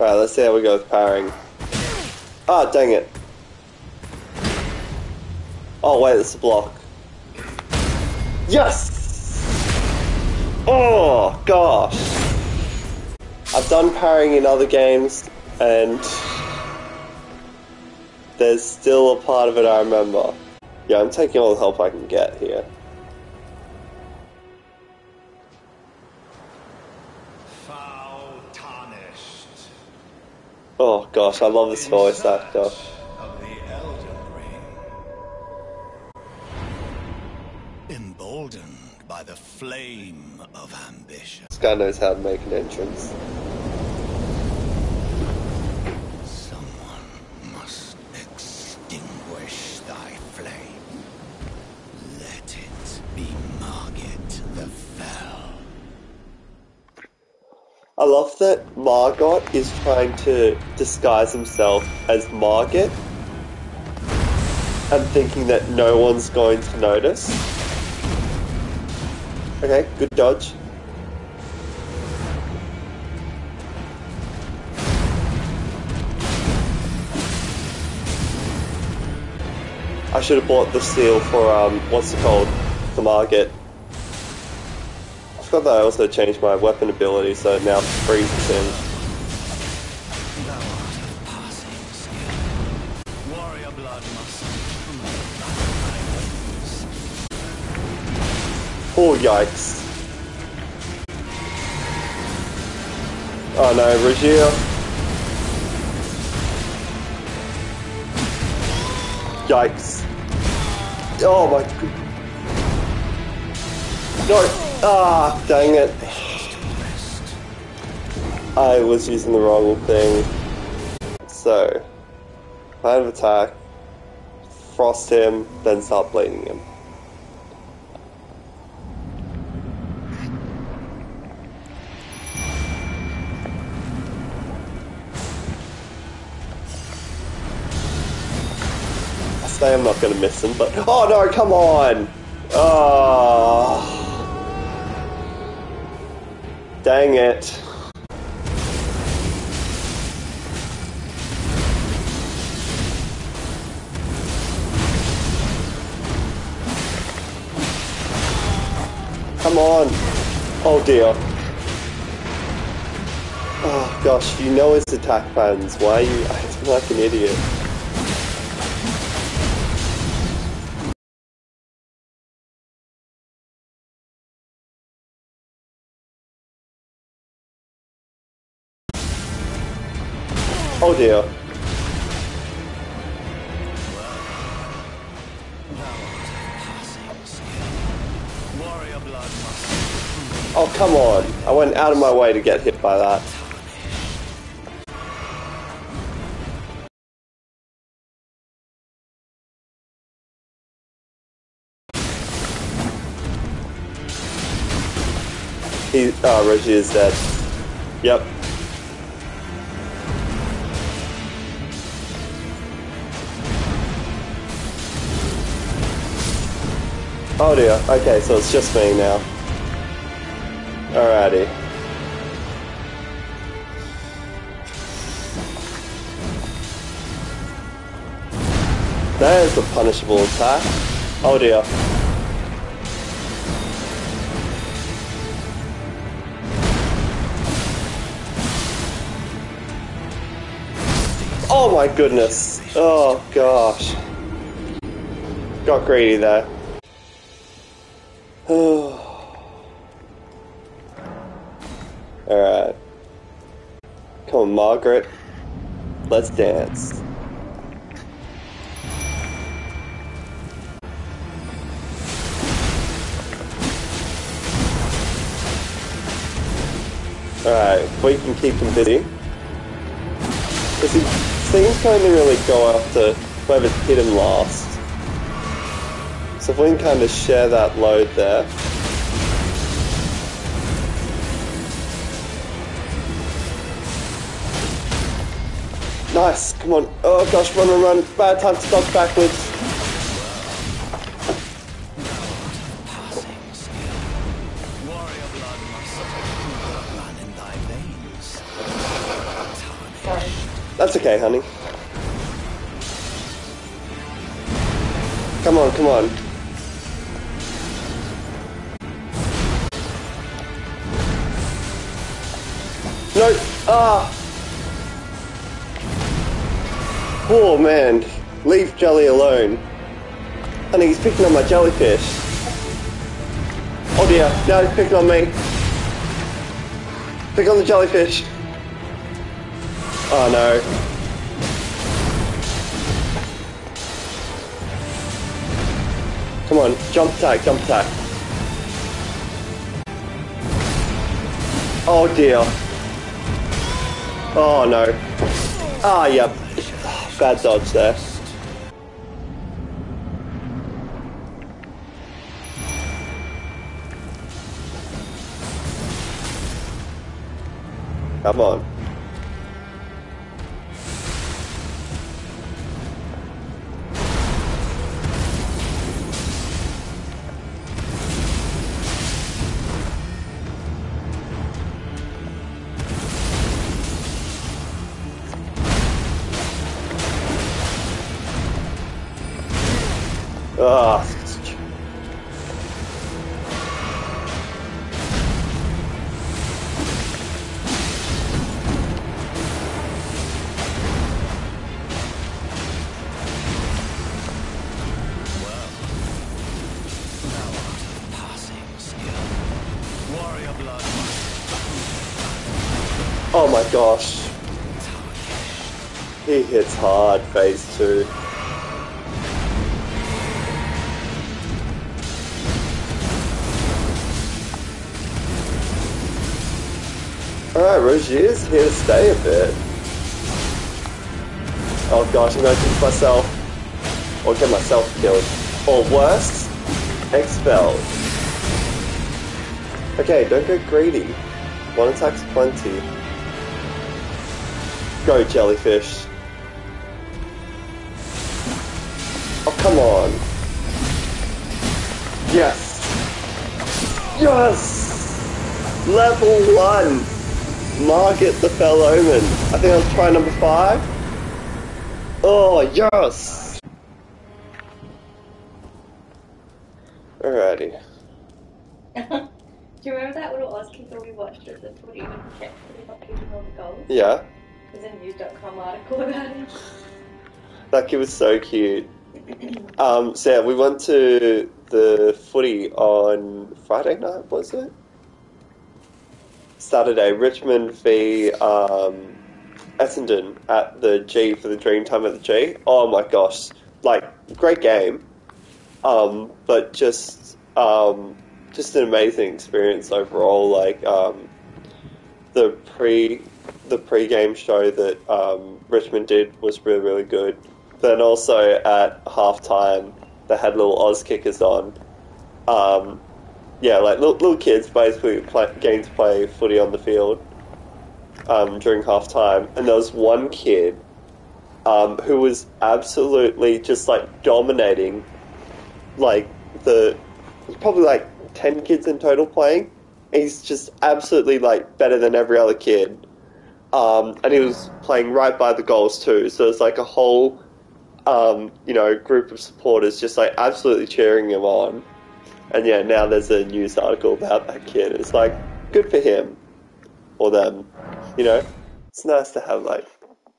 Alright, let's see how we go with powering. Ah, oh, dang it. Oh, wait, it's a block. Yes! Oh, gosh. I've done powering in other games, and there's still a part of it I remember. Yeah, I'm taking all the help I can get here. Oh gosh, I love this voice actor. Emboldened by the flame of ambition. This guy knows how to make an entrance. Someone must extinguish thy flame. Let it be Margit the Fell. I love that Margot is trying to disguise himself as Margit and thinking that no one's going to notice. Okay, good dodge. I should have bought the seal for, what's it called? The Margit. I forgot that I also changed my weapon ability, so it now freezes him. Oh, yikes. Oh no, Regia. Yikes. Oh my god. No! Ah, dang it. I was using the wrong thing. So, plan of attack, frost him, then start blading him. I say I'm not going to miss him, but... Oh no, come on! Ah. Dang it. Come on. Oh dear. Oh gosh, you know his attack patterns. Why are you acting like an idiot? Oh dear. Oh come on, I went out of my way to get hit by that. Reggie is dead. Yep. Oh dear, okay, so it's just me now. Alrighty. There's a punishable attack. Oh dear. Oh my goodness. Oh gosh. Got greedy there. Alright. Come on, Margit. Let's dance. Alright, we can keep him busy. Because he seems to only really go after whoever hit him last. So if we can kind of share that load there. Nice, come on. Oh gosh, run, run, run. Bad time to dodge backwards. That's okay, honey. Come on, come on. No! Ah! Poor man. Leave Jelly alone. Honey, he's picking on my jellyfish. Oh dear, no, he's picking on me. Pick on the jellyfish. Oh no. Come on, jump attack, jump attack. Oh dear. Oh no. Ah, yeah. Bad dodge there. Come on. Ah. Oh my gosh. He hits hard, phase two. Alright, Rougie is here to stay a bit. Oh gosh, I'm going to kill myself. Or get myself killed. Or worse, expelled. Okay, don't get greedy. One attack's plenty. Go, jellyfish. Oh, come on. Yes. Yes! Level 1. Margit the Fell Omen. I think I'll try number 5. Oh, yes. Alrighty. Do you remember that little Aussie that we watched at the footy when we kept putting up all the gold? Yeah. There's a news.com article about him. That kid was so cute. So yeah, we went to the footy on Friday night, was it? Saturday, Richmond v Essendon at the G for the Dreamtime at the G. Oh my gosh, like, great game. But just an amazing experience overall. Like, the pre-game show that Richmond did was really, really good. Then also at halftime, they had little Oz kickers on. Yeah, like little kids basically getting to play footy on the field during halftime. And there was one kid who was absolutely just like dominating, like there's probably like 10 kids in total playing. He's just absolutely like better than every other kid. And he was playing right by the goals too, so it's like a whole, group of supporters just like absolutely cheering him on. And yeah, now there's a news article about that kid. It's like good for him or them, you know. It's nice to have like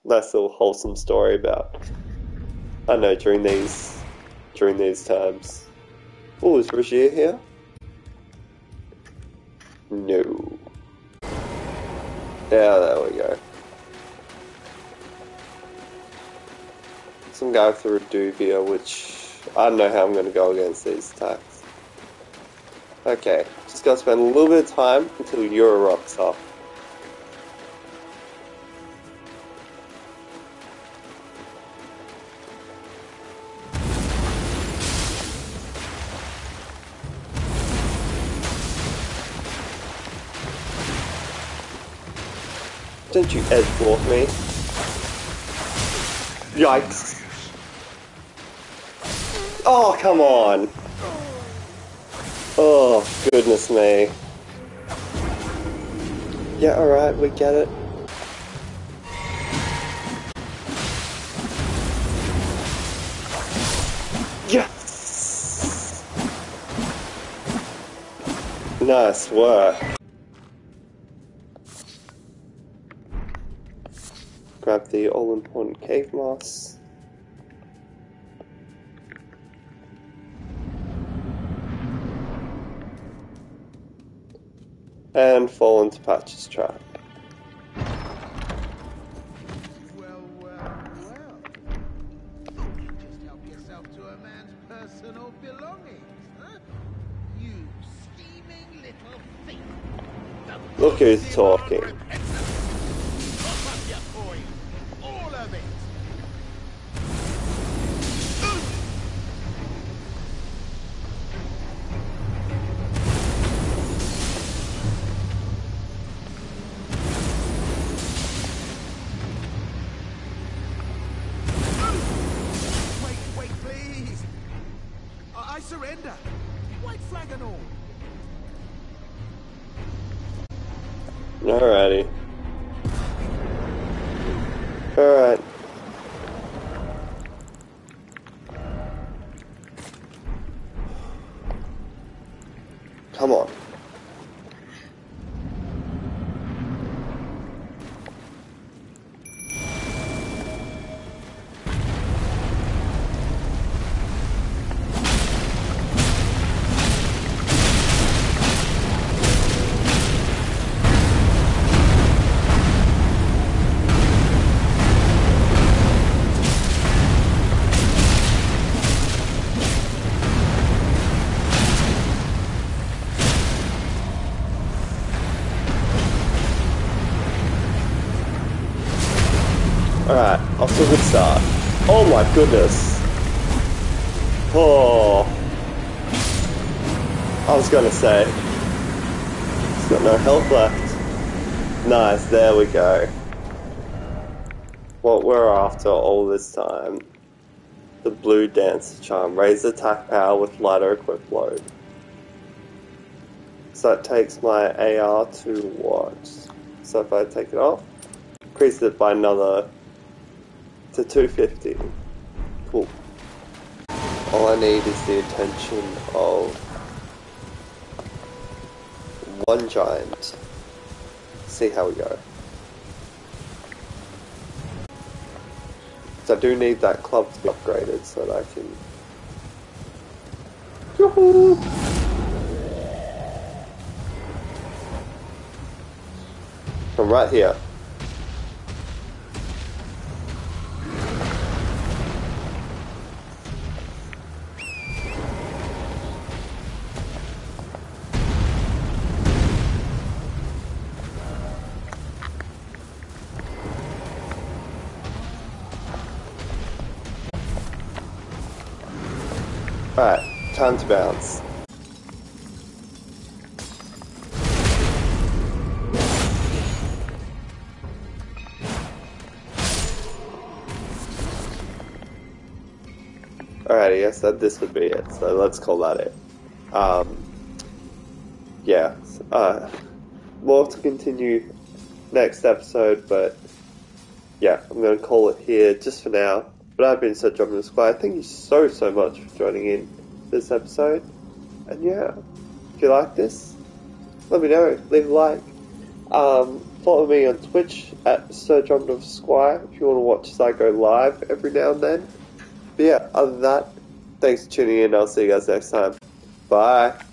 nice little wholesome story about. I don't know, during these times. Oh, is Rogier here? No. Yeah, there we go. Some guy for Reduvia, which I don't know how I'm going to go against these attacks. Okay, just got to spend a little bit of time until Euro rocks up. Don't you edge walk me. Yikes. Oh, come on. Oh, goodness me. Yeah, alright, we get it. Yes! Nice work. Grab the all-important cave moss. And fall into Patch's trap. Look who's talking. Wait, please. I surrender. White flag and all. Alrighty. Alright. Come on. Alright, off to a good start. Oh my goodness. Oh. I was gonna say. He's got no health left. Nice, there we go. What we're after all this time. The blue dancer charm. Raise attack power with lighter equip load. So that takes my AR to what? So if I take it off, increase it by another to 250. Cool. All I need is the attention of one giant. See how we go. So I do need that club to be upgraded so that I can. Yoo-hoo! From right here. Alright, time to bounce. Alright, I guess that this would be it, so let's call that it. Yeah, more to continue next episode, but yeah, I'm going to call it here just for now. But I've been Sir Drummond Of Esquire. Thank you so much for joining in this episode. And yeah, if you like this, let me know. Leave a like. Follow me on Twitch at Sir Drummond Of Esquire if you want to watch as I go live every now and then. But yeah, other than that, thanks for tuning in. I'll see you guys next time. Bye.